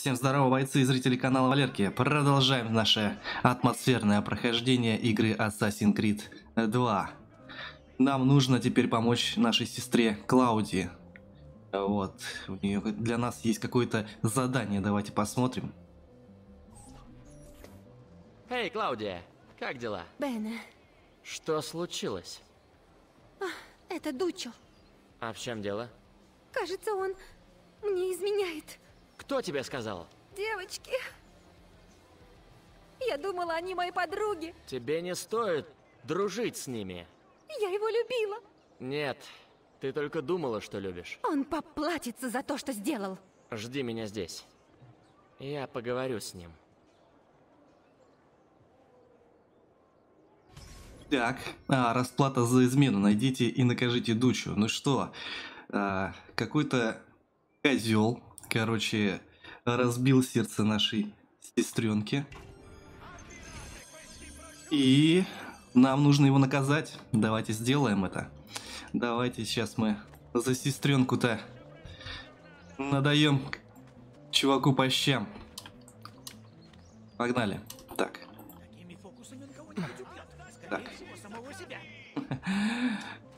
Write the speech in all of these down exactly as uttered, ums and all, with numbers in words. Всем здорово, бойцы и зрители канала Валерки. Продолжаем наше атмосферное прохождение игры Assassin's Creed два. Нам нужно теперь помочь нашей сестре Клаудии. Вот, у нее для нас есть какое-то задание, давайте посмотрим. Эй, Клаудия, как дела? Бене. Что случилось? А, это Дуччо. А в чем дело? Кажется, он мне изменяет. Кто тебе сказал? Девочки. Я думала, они мои подруги. Тебе не стоит дружить с ними. Я его любила. Нет, ты только думала, что любишь. Он поплатится за то, что сделал. Жди меня здесь. Я поговорю с ним. Так, а, расплата за измену. Найдите и накажите Дуччо. Ну что, а, какой-то козел. Короче, разбил сердце нашей сестренки. И нам нужно его наказать. Давайте сделаем это. Давайте сейчас мы за сестренку-то надаем чуваку по щам. Погнали. Так. Так.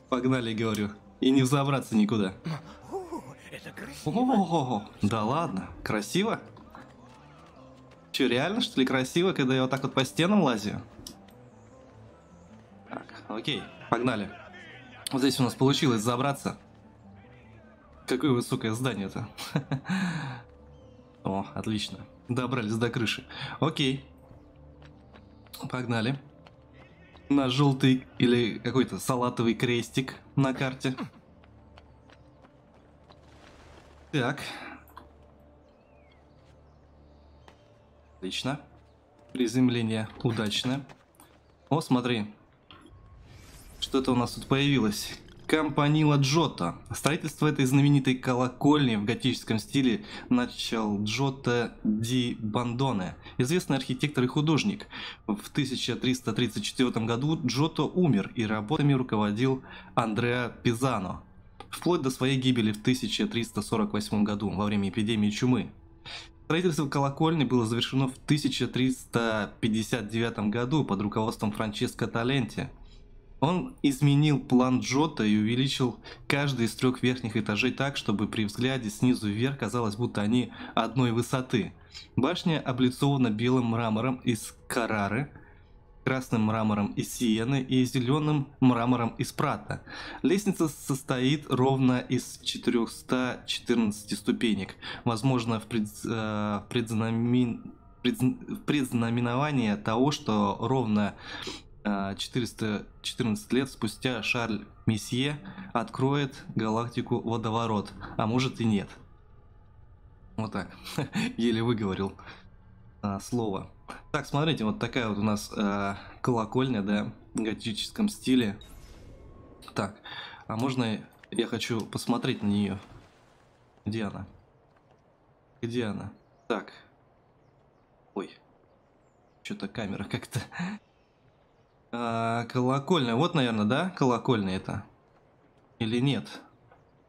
Погнали, говорю. И не взобраться никуда. Ого-го-го-го. Да ладно, красиво? Че, реально, что ли, красиво, когда я вот так вот по стенам лазю? Так, окей, погнали. Вот здесь у нас получилось забраться. Какое высокое здание-то. О, отлично. Добрались до крыши. Окей. Погнали. На желтый или какой-то салатовый крестик на карте. Так. Отлично. Приземление удачное. О, смотри. Что-то у нас тут появилось. Кампанила Джотто. Строительство этой знаменитой колокольни в готическом стиле начал Джотто ди Бандоне, известный архитектор и художник. В тысяча триста тридцать четвёртом году Джотто умер, и работами руководил Андреа Пизано вплоть до своей гибели в тысяча триста сорок восьмом году во время эпидемии чумы. Строительство колокольни было завершено в тысяча триста пятьдесят девятом году под руководством Франческо Таленти. Он изменил план Джотто и увеличил каждый из трех верхних этажей так, чтобы при взгляде снизу вверх казалось, будто они одной высоты. Башня облицована белым мрамором из Карары, красным мрамором из Сиены и зеленым мрамором из Прата. Лестница состоит ровно из четырёхсот четырнадцати ступенек. Возможно, в пред, э, предзнамен, пред, предзнаменование того, что ровно э, четыреста четырнадцать лет спустя Шарль Мессье откроет галактику водоворот. А может и нет. Вот так. Еле выговорил э, слово. Так, смотрите, вот такая вот у нас э, колокольня, да, в готическом стиле. Так, а можно я хочу посмотреть на нее? Где она? Где она? Так. Ой. Что-то камера как-то. Э, колокольня. Вот, наверное, да? Колокольня это. Или нет?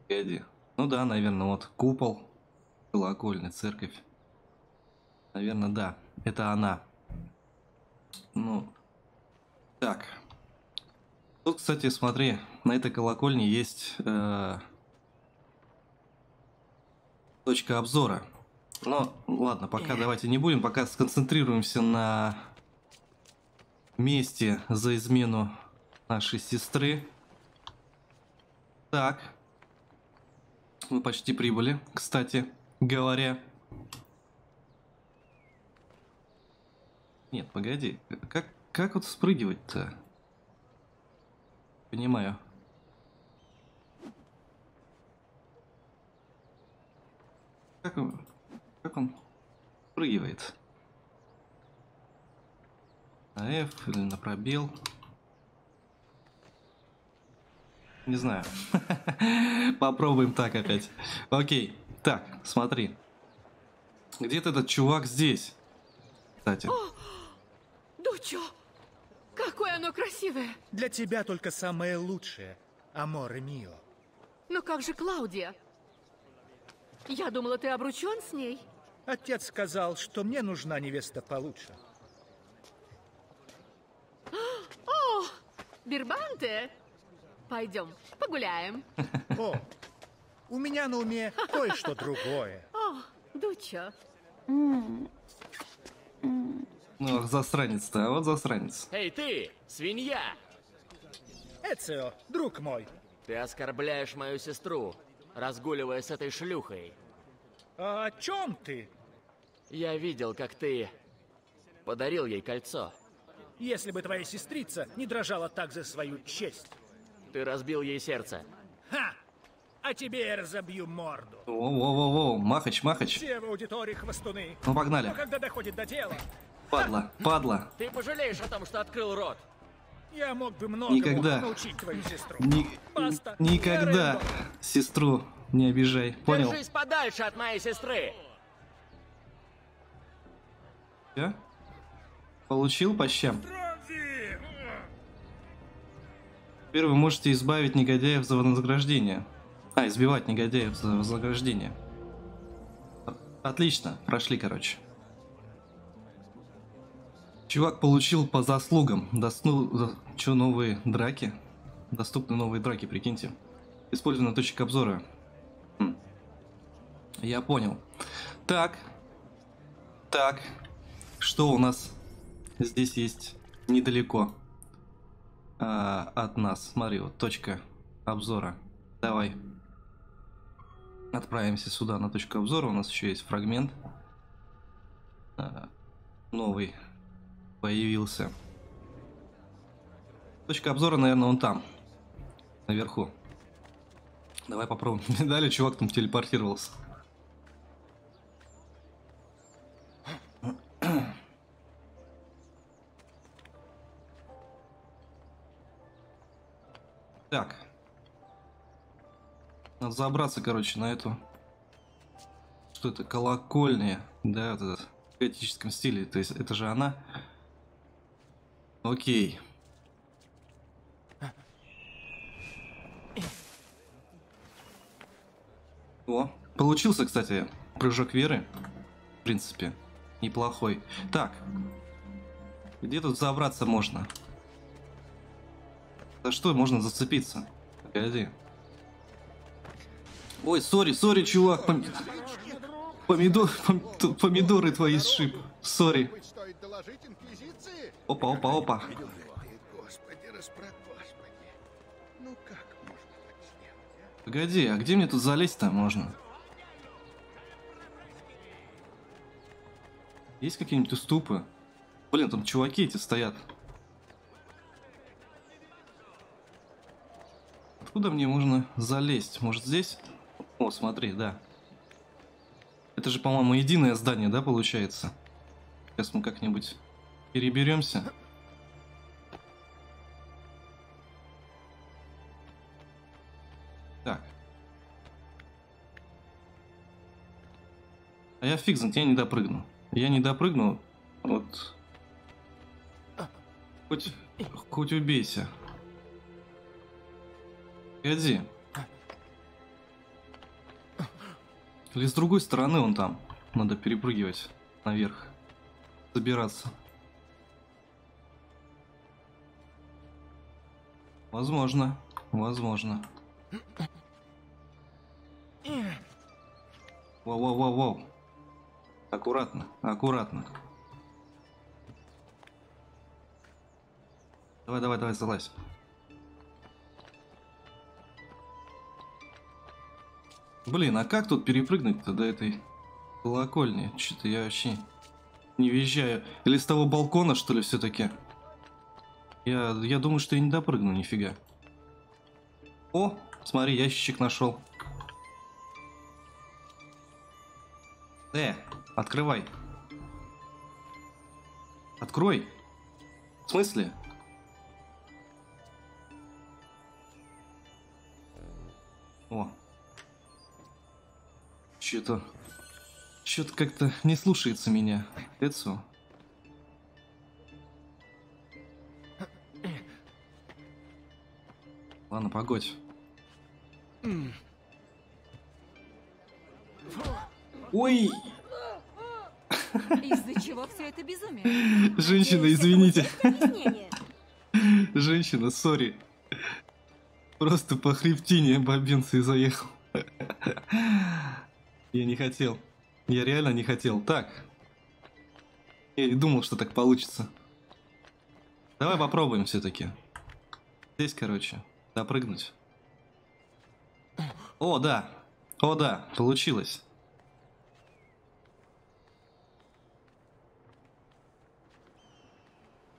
Погоди. Ну да, наверное, вот купол. Колокольня, церковь. Наверное, да. Это она. Ну, так. Тут, кстати, смотри, на этой колокольне есть э, точка обзора. Но, ладно, пока давайте не будем, пока сконцентрируемся на месте за измену нашей сестры. Так. Мы почти прибыли, кстати говоря. Нет, погоди, как, как вот спрыгивать-то? Понимаю. Как он, как он спрыгивает? На F или на пробел? Не знаю. Попробуем так опять. Окей, так, смотри. Где-то этот чувак здесь, кстати. Дуччо, какое оно красивое! Для тебя только самое лучшее, аморе мио. Но как же Клаудия? Я думала, ты обручен с ней. Отец сказал, что мне нужна невеста получше. О, Бирбанте! Пойдем, погуляем. О, у меня на уме кое-что другое. О, Дучо. Ну, засранец-то, а вот засранец. Эй, ты, свинья! Эцио, друг мой. Ты оскорбляешь мою сестру, разгуливая с этой шлюхой. А о чем ты? Я видел, как ты подарил ей кольцо. Если бы твоя сестрица не дрожала так за свою честь. Ты разбил ей сердце. Ха! А тебе я разобью морду. Воу-воу-воу, махач, махач. Все в аудитории хвостуны. Ну, погнали. Но когда доходит до тела... Падла, падла. Ты пожалеешь о том, что открыл рот. Я мог бы многому никогда научить твою сестру. Ни... Баста, никогда сестру не обижай. Понял? Держись подальше от моей сестры. Я? Получил по щам? Теперь вы можете избавить негодяев за вознаграждение. А, избивать негодяев за вознаграждение. Отлично, прошли, короче. Чувак получил по заслугам. Доступны новые драки. Доступны новые драки, прикиньте. Использовано точек обзора. Хм. Я понял. Так. Так. Что у нас здесь есть недалеко а, от нас? Смотри, вот точка обзора. Давай. Отправимся сюда на точку обзора. У нас еще есть фрагмент. А, новый появился. Точка обзора, наверное, он там. Наверху. Давай попробуем. Далее чувак там телепортировался. Так. Надо забраться, короче, на эту... Что это? Колокольня. Да, вот этот. В готическом стиле. То есть это же она... Окей. О, получился, кстати, прыжок веры. В принципе, неплохой. Так, где тут забраться можно? За что можно зацепиться? Погоди. Ой, сори, сори, чувак. Пом... Помидор... Пом... Помидоры твои сшиб. Сори. Опа, опа, опа. Погоди, а где мне тут залезть-то можно? Есть какие-нибудь уступы? Блин, там чуваки эти стоят. Откуда мне можно залезть? Может, здесь? О, смотри, да. Это же, по-моему, единое здание, да, получается? Сейчас мы как-нибудь переберемся. Так. А я фиг знает, я не допрыгну. Я не допрыгну. Вот. Хоть, хоть убейся. Иди. Или с другой стороны он там. Надо перепрыгивать наверх. Забираться. Возможно. Возможно. Вау-вау-вау-вау. Аккуратно. Аккуратно. Давай-давай-давай, залазь. Блин, а как тут перепрыгнуть-то до этой колокольни? Что-то я вообще... Не въезжаю. Или с того балкона, что ли, все-таки? Я, я думаю, что я не допрыгну, нифига. О, смотри, ящичек нашел. Э, открывай. Открой. В смысле? О. Че-то... Что-то как-то не слушается меня, Эцу. Ладно, погодь. Ой! Из-за чего все это безумие? Женщина, извините. Женщина, сори. Просто по хребтине бабинцы заехал. Я не хотел. Я реально не хотел. Так. Я не думал, что так получится. Давай попробуем все-таки. Здесь, короче, допрыгнуть. О, да. О, да. Получилось.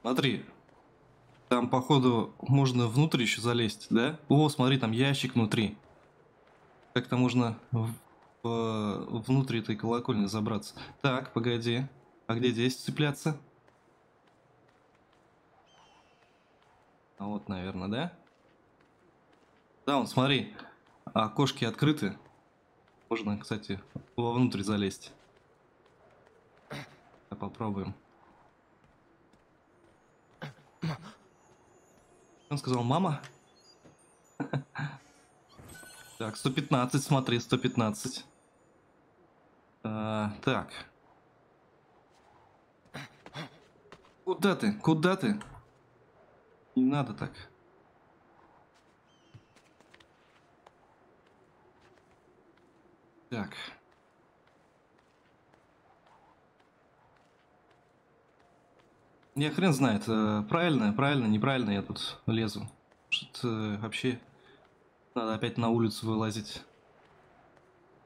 Смотри. Там, походу, можно внутрь еще залезть, да? О, смотри, там ящик внутри. Как-то можно в, в, внутрь этой колокольни забраться. Так, погоди. А где здесь цепляться? А вот, наверное, да? Да, вон, смотри. Окошки открыты. Можно, кстати, вовнутрь залезть. Да, попробуем. Он сказал, мама. Так, сто пятнадцать, смотри, сто пятнадцать. А, так. Куда ты? Куда ты? Не надо так. Так. Я хрен знает, правильно, правильно, неправильно я тут лезу. Что-то вообще надо опять на улицу вылазить.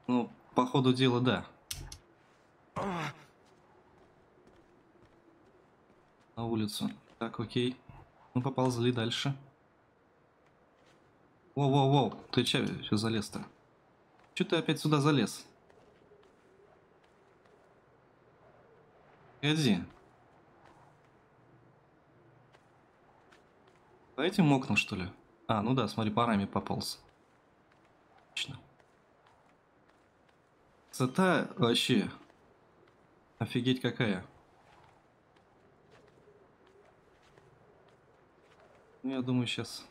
Ну, по ходу дела, да. На улицу. Так, окей. Ну, поползли дальше. Воу-воу-воу, ты че залез-то? Че ты опять сюда залез? Иди. По этим окнам, что ли? А, ну да, смотри, по раме пополз. Отлично. Цета вообще. Офигеть какая. Ну, я думаю, сейчас.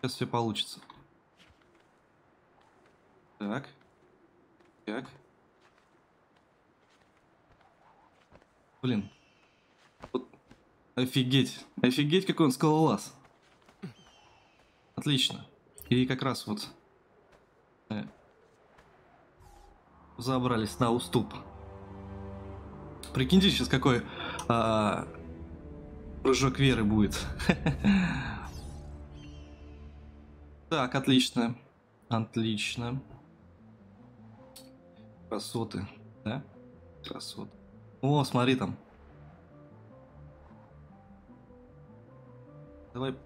Сейчас все получится. Так. Так. Блин. Вот. Офигеть. Офигеть, какой он скалолаз. Отлично. И как раз вот э, забрались на уступ. Прикиньте, сейчас какой э, прыжок веры будет. Так, отлично. Отлично. Красоты. Да? Красоты. О, смотри там. Давай...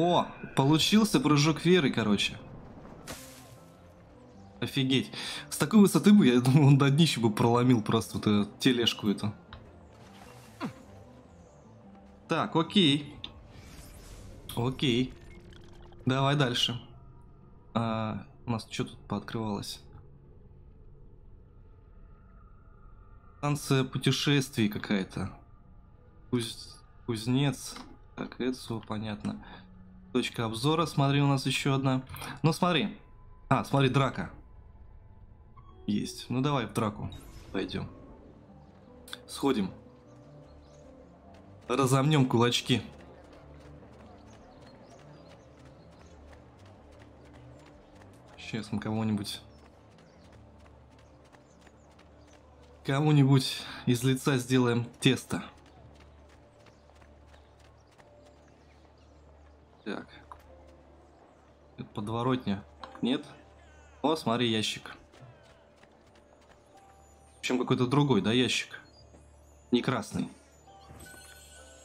О, получился прыжок веры, короче. Офигеть. С такой высоты бы, я думаю, он до днища бы проломил просто вот эту тележку эту. Так, окей. Окей. Давай дальше. А, у нас что тут пооткрывалось? Станция путешествий какая-то. Куз... Кузнец. Так, это все понятно. Точка обзора, смотри, у нас еще одна. Ну, смотри. А, смотри, драка. Есть. Ну, давай в драку пойдем. Сходим. Разомнем кулачки. Сейчас мы кого-нибудь... Кому-нибудь из лица сделаем тесто. Так. Подворотня. Нет? О, смотри, ящик. Причем какой-то другой, да, ящик? Не красный.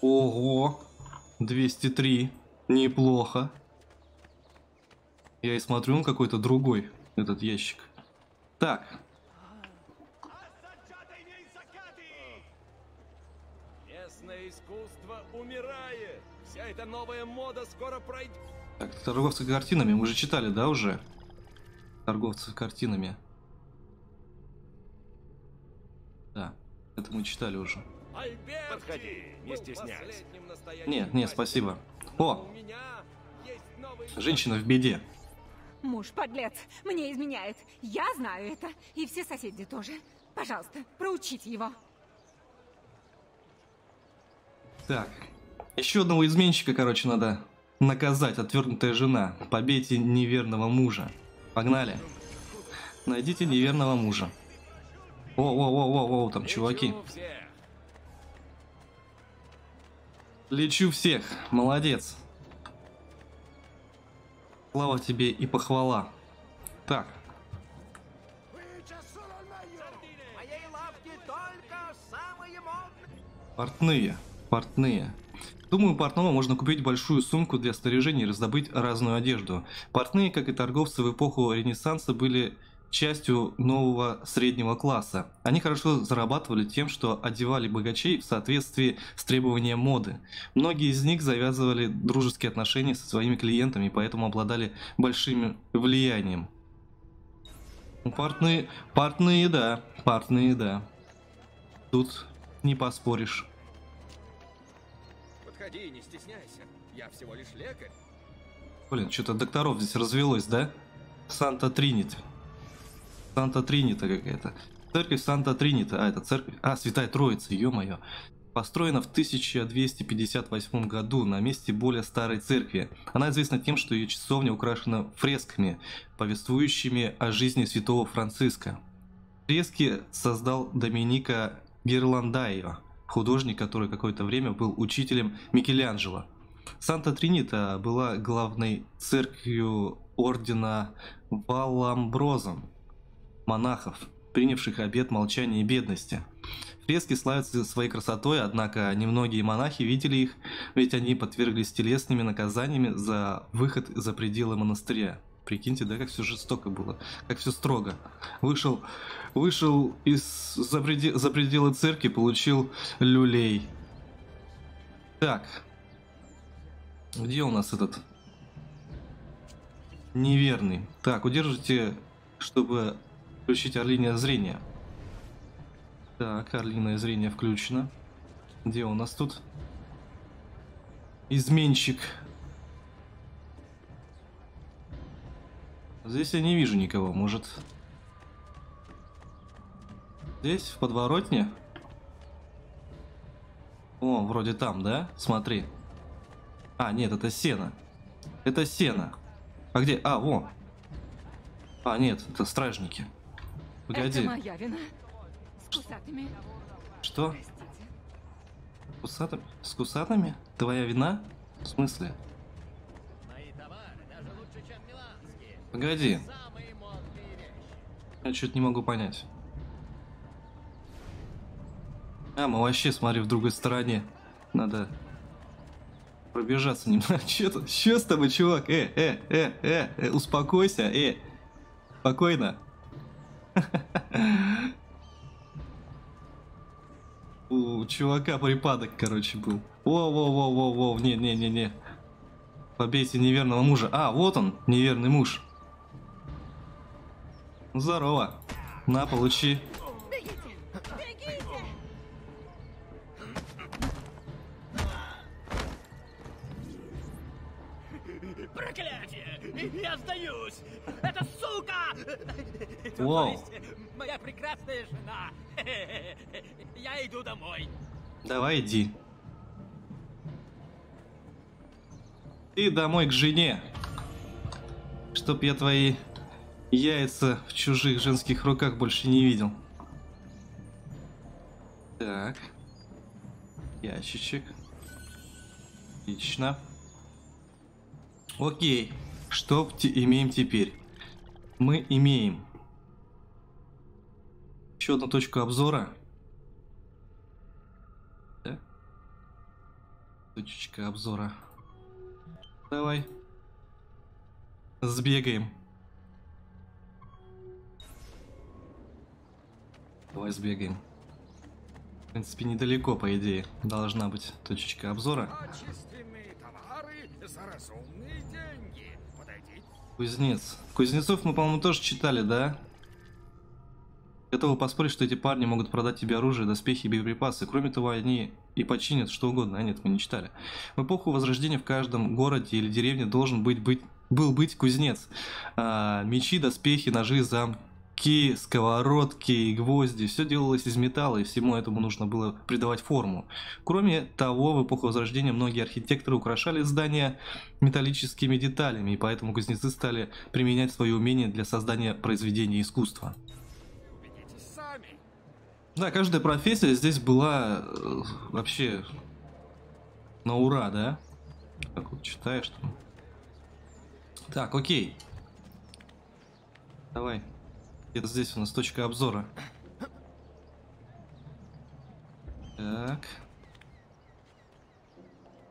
Ого! двести три. Неплохо. Я и смотрю, он какой-то другой, этот ящик. Так. Местное искусство умирает. Вся эта новая мода скоро пройдет. Так, торговцы картинами. Мы же читали, да, уже? Торговцы картинами. Да, это мы читали уже. Альберти! Подходи, не стесняйся. Нет, нет, спасибо. О! Женщина в беде. Муж подлец, мне изменяет. Я знаю это. И все соседи тоже. Пожалуйста, проучите его. Так. Еще одного изменщика, короче, надо наказать. Отвергнутая жена. Побейте неверного мужа. Погнали. Найдите неверного мужа. О-о-о-о-о, там чуваки. Лечу всех. Молодец. Слава тебе и похвала. Так. Портные. Портные. Думаю, у портного можно купить большую сумку для снаряжения и раздобыть разную одежду. Портные, как и торговцы в эпоху Ренессанса, были частью нового среднего класса. Они хорошо зарабатывали тем, что одевали богачей в соответствии с требованием моды. Многие из них завязывали дружеские отношения со своими клиентами, поэтому обладали большим влиянием. Портные, портные, да, портные, да. Тут не поспоришь. Подходи, не стесняйся, я всего лишь лекарь. Блин, что-то докторов здесь развелось, да? Санта-Тринита. Санта-Тринита какая-то. Церковь Санта-Тринита. А, это церковь... А, Святая Троица, ё-моё. Построена в тысяча двести пятьдесят восьмом году на месте более старой церкви. Она известна тем, что ее часовня украшена фресками, повествующими о жизни святого Франциска. Фрески создал Доменико Герландайо, художник, который какое-то время был учителем Микеланджело. Санта-Тринита была главной церковью ордена Валамброза, монахов, принявших обет молчания и бедности. Фрески славятся своей красотой, однако немногие монахи видели их, ведь они подверглись телесными наказаниями за выход за пределы монастыря. Прикиньте, да, как все жестоко было, как все строго. Вышел, вышел из за, пределы, за пределы церкви, получил люлей. Так, где у нас этот неверный? Так, удержите, чтобы включить орлиное зрение. Так, орлиное зрение включено. Где у нас тут? Изменщик. Здесь я не вижу никого, может. Здесь, в подворотне? О, вроде там, да? Смотри. А, нет, это Сиена. Это Сиена. А где? А, во. А, нет, это стражники. Погоди. Это моя вина. С кусатами. Что? С кусатами? С кусатами? Твоя вина? В смысле? Мои товары даже лучше, чем миланские. Погоди. Я что-то не могу понять. А, мы вообще, смотри, в другой стороне. Надо пробежаться немного. Что-то. Что с тобой, чувак? Э, э, э, э, э, успокойся, э. Спокойно. У чувака припадок, короче, был. Во-во-во-во-во, не-не-не-не. Побейте неверного мужа. А, вот он, неверный муж. Здорово. На, получи. Бегите, бегите. Проклятие! Я сдаюсь! Это сука! Вау. Моя прекрасная жена! Я иду домой! Давай иди. Ты домой к жене! Чтоб я твои яйца в чужих женских руках больше не видел. Так. Ящичек. Отлично. Окей, что имеем теперь? Мы имеем еще одну точку обзора. Да? Точечка обзора. Давай. Сбегаем. Давай сбегаем. В принципе, недалеко, по идее, должна быть точечка обзора. За разумные деньги. Подойдите. Кузнец. Кузнецов мы, по-моему, тоже читали, да? Готовы поспорить, что эти парни могут продать тебе оружие, доспехи и боеприпасы. Кроме того, они и починят что угодно. А нет, мы не читали. В эпоху Возрождения в каждом городе или деревне должен быть, быть, был быть кузнец. А, мечи, доспехи, ножи, замки. кувшинки, сковородки, гвозди, все делалось из металла, и всему этому нужно было придавать форму. Кроме того, в эпоху Возрождения многие архитекторы украшали здания металлическими деталями, и поэтому кузнецы стали применять свои умения для создания произведений искусства. Да, каждая профессия здесь была э, вообще на ура, да? Так вот, читаешь там. Так, окей. Давай. Где-то здесь у нас точка обзора. Так.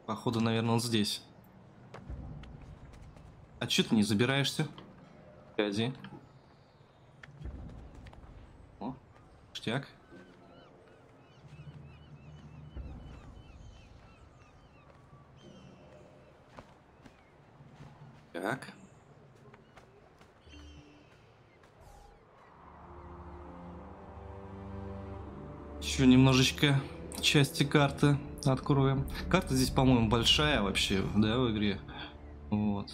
Походу, наверное, он здесь. А чё ты не забираешься? Погоди. О, штяк. Так. Еще немножечко части карты откроем. Карта здесь, по-моему, большая вообще, да, в игре. Вот.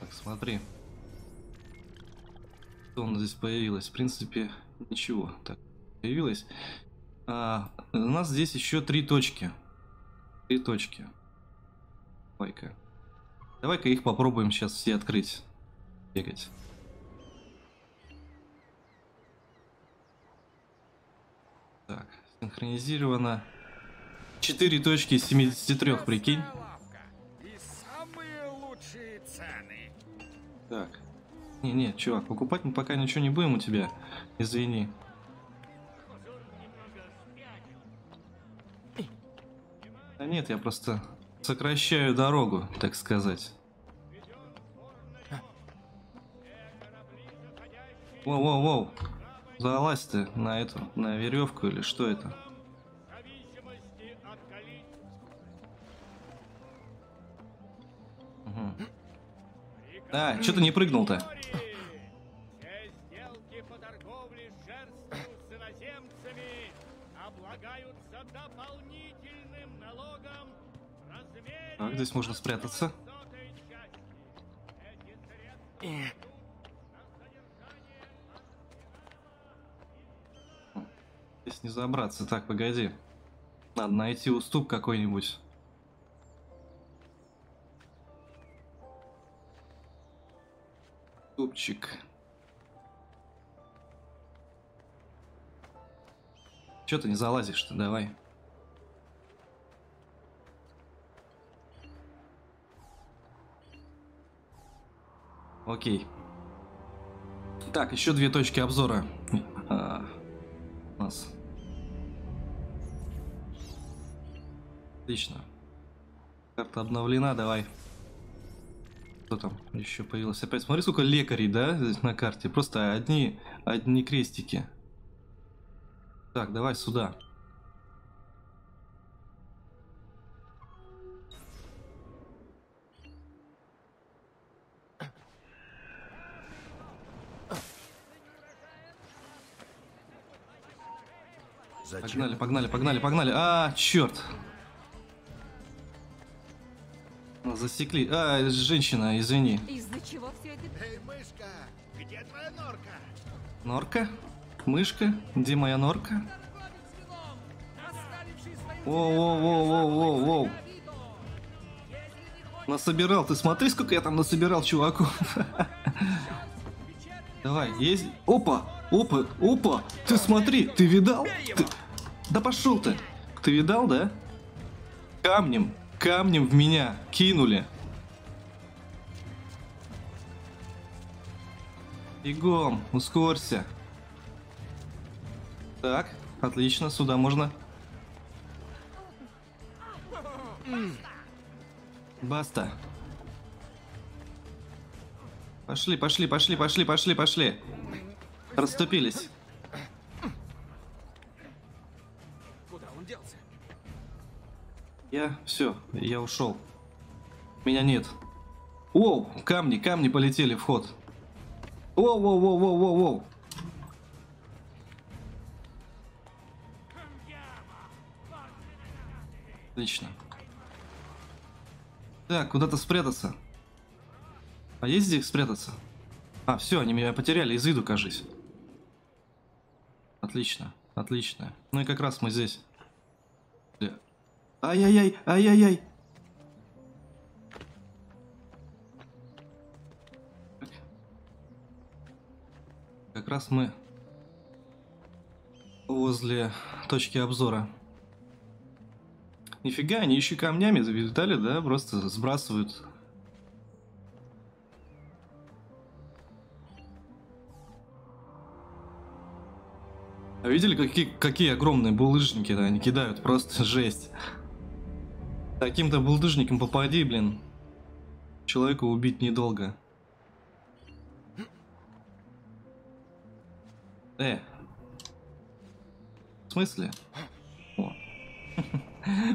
Так, смотри. Что у нас здесь появилось? В принципе, ничего. Так, появилось. А, у нас здесь еще три точки. Три точки. Давай-ка. Давай-ка их попробуем сейчас все открыть. Бегать. Так, синхронизировано. четыре точки из семидесяти трёх, прикинь. Так. Не-не, чувак, покупать мы пока ничего не будем у тебя. Извини. Да нет, я просто... сокращаю дорогу, так сказать. Воу-воу-воу. Залазь ты на эту, на веревку или что это? Угу. А, что ты не прыгнул-то? Так, здесь можно спрятаться. Здесь не забраться. Так, погоди. Надо найти уступ какой-нибудь. Уступчик. Чё ты не залазишь-то? Давай. Окей. Так, еще две точки обзора. А, у нас. Отлично. Карта обновлена, давай. Что там еще появилось? Опять смотри, сколько лекарей, да, здесь на карте. Просто одни, одни крестики. Так, давай сюда. Погнали, погнали, погнали, погнали. А, черт. Засекли. А, женщина, извини. Из-за чего все это? Эй, мышка, где твоя норка? Норка? Мышка? Где моя норка? Воу-воу-воу-воу-воу-воу. Насобирал. Ты смотри, сколько я там насобирал, чуваку. Давай, есть. Опа! Опа, опа, ты смотри, ты видал? Ты... Да пошел ты. Ты видал, да? Камнем, камнем в меня кинули. Бегом, ускорься. Так, отлично, сюда можно. Баста. Пошли, пошли, пошли, пошли, пошли, пошли. Расступились. Куда он делся? Я все, я ушел. Меня нет. Оу, камни, камни полетели в ход. Оу, воу, воу, воу, воу, воу. Отлично. Так, куда-то спрятаться. А есть здесь спрятаться? А, все, они меня потеряли из виду, кажись. Отлично, отлично. Ну и как раз мы здесь. Ай-яй-яй, ай-яй-яй. Как раз мы возле точки обзора. Нифига, они еще камнями завитали, да? Просто сбрасывают. А видели, какие, какие огромные булыжники, да, они кидают? Просто жесть. Таким-то булыжником попади, блин. Человека убить недолго. Э. В смысле? О.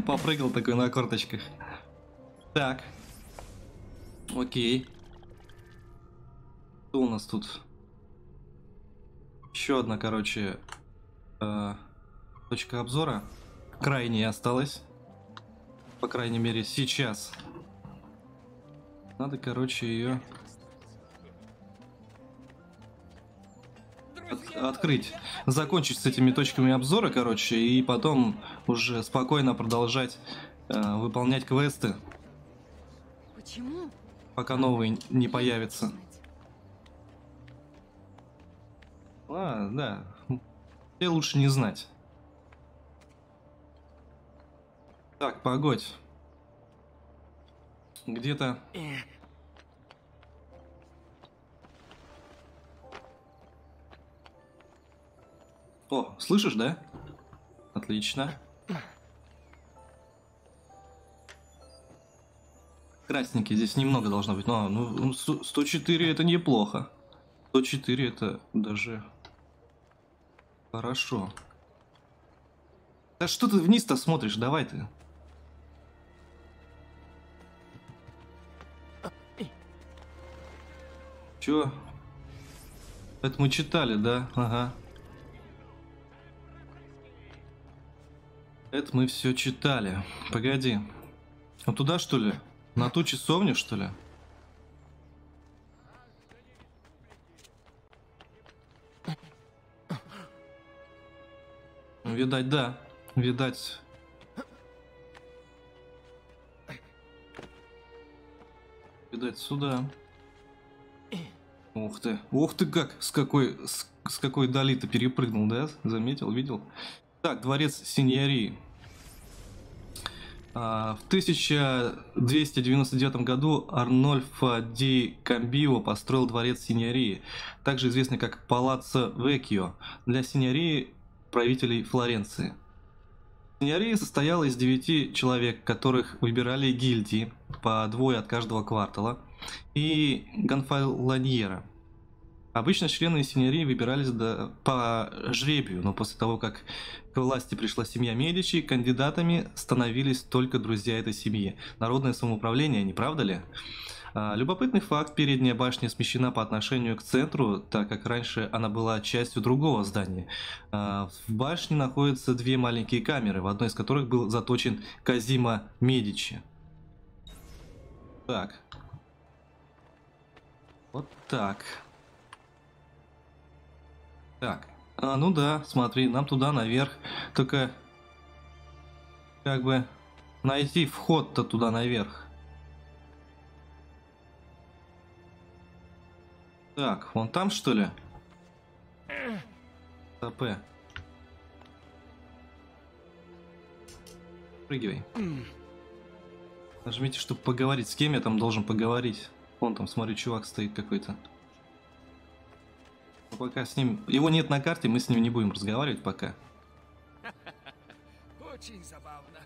Попрыгал такой на корточках. Так. Окей. Что у нас тут? Еще одна, короче... Точка обзора крайне осталась, по крайней мере сейчас. Надо, короче, ее от открыть, закончить с этими точками обзора, короче, и потом уже спокойно продолжать э, выполнять квесты. Почему? Пока новые не появятся. А, да. Тебе лучше не знать. Так, погодь. Где-то... О, слышишь, да? Отлично. Красненький здесь немного должно быть. Но, ну, сто четыре это неплохо. сто четыре это даже... Хорошо. Да что ты вниз-то смотришь? Давай ты. Чё? Это мы читали, да? Ага. Это мы все читали. Погоди. А туда, что ли? На ту часовню, что ли? Видать, да. Видать. Видать, сюда. Ух ты. Ух ты как. С какой, с, с какой дали ты перепрыгнул, да? Заметил, видел? Так, дворец Синьории. А, в тысяча двести девяносто девятом году Арнольфо ди Камбио построил дворец Синьории, также известный как Палаццо Веккио. Для Синьории... правителей Флоренции. Синьория состояла из девяти человек, которых выбирали гильдии, по двое от каждого квартала, и гонфалоньера. Обычно члены Синьории выбирались до... по жребию, но после того, как к власти пришла семья Медичи, кандидатами становились только друзья этой семьи. Народное самоуправление, не правда ли? Любопытный факт, передняя башня смещена по отношению к центру, так как раньше она была частью другого здания. В башне находятся две маленькие камеры, в одной из которых был заточен Козимо Медичи. Так. Вот так. Так. А, ну да, смотри, нам туда наверх. Только как бы найти вход-то туда наверх. Так, вон там, что ли? ТП. Прыгивай. Нажмите, чтобы поговорить. С кем я там должен поговорить? Вон там, смотрю, чувак стоит какой-то. Но пока с ним... Его нет на карте, мы с ним не будем разговаривать пока. Очень забавно.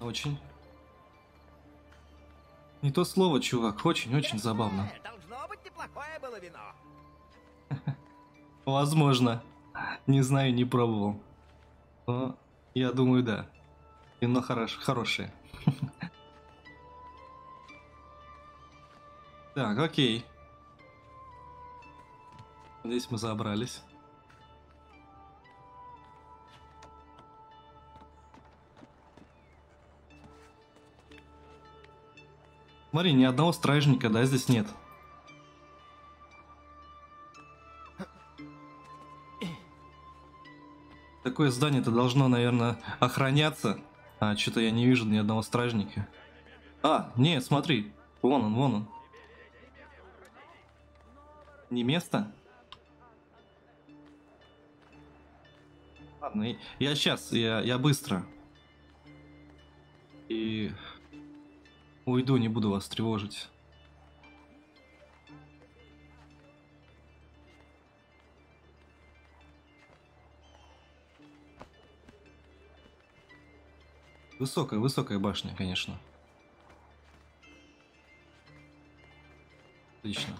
Очень. Не то слово, чувак. Очень-очень забавно. Было вино. Возможно. Не знаю, не пробовал. Но я думаю, да. Вино хорош, хорошее. Так, окей. Здесь мы забрались. Смотри, ни одного стражника, да, здесь нет. Такое здание-то должно, наверное, охраняться. А, что-то я не вижу ни одного стражника. А, нет, смотри. Вон он, вон он. Не место? Ладно, я, я сейчас, я, я быстро. И уйду, не буду вас тревожить. Высокая, высокая башня, конечно. Отлично.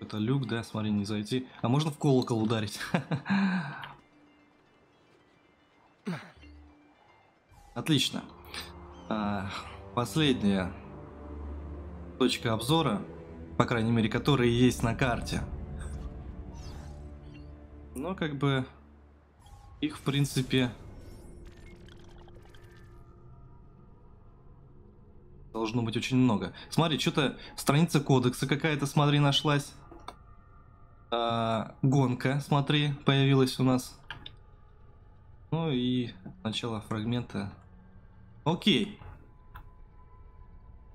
Это люк, да, смотри, не зайти. А можно в колокол ударить? Отлично. Последняя точка обзора, по крайней мере, которая есть на карте. Но как бы... Их, в принципе, должно быть очень много. Смотри, что-то страница кодекса какая-то, смотри, нашлась. А, гонка, смотри, появилась у нас. Ну и начало фрагмента. Окей.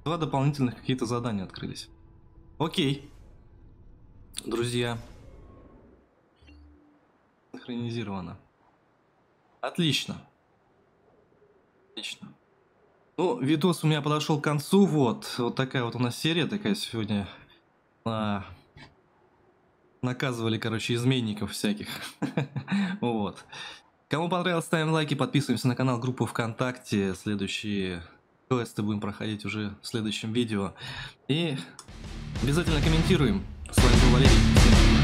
Два дополнительных какие-то задания открылись. Окей. Друзья. Синхронизировано. Отлично. Отлично. Ну, видос у меня подошел к концу. Вот. Вот такая вот у нас серия. Такая сегодня. А... Наказывали, короче, изменников всяких. Вот. Кому понравилось, ставим лайки, подписываемся на канал, группу ВКонтакте. Следующие квесты будем проходить уже в следующем видео. И обязательно комментируем. С вами был Валерий.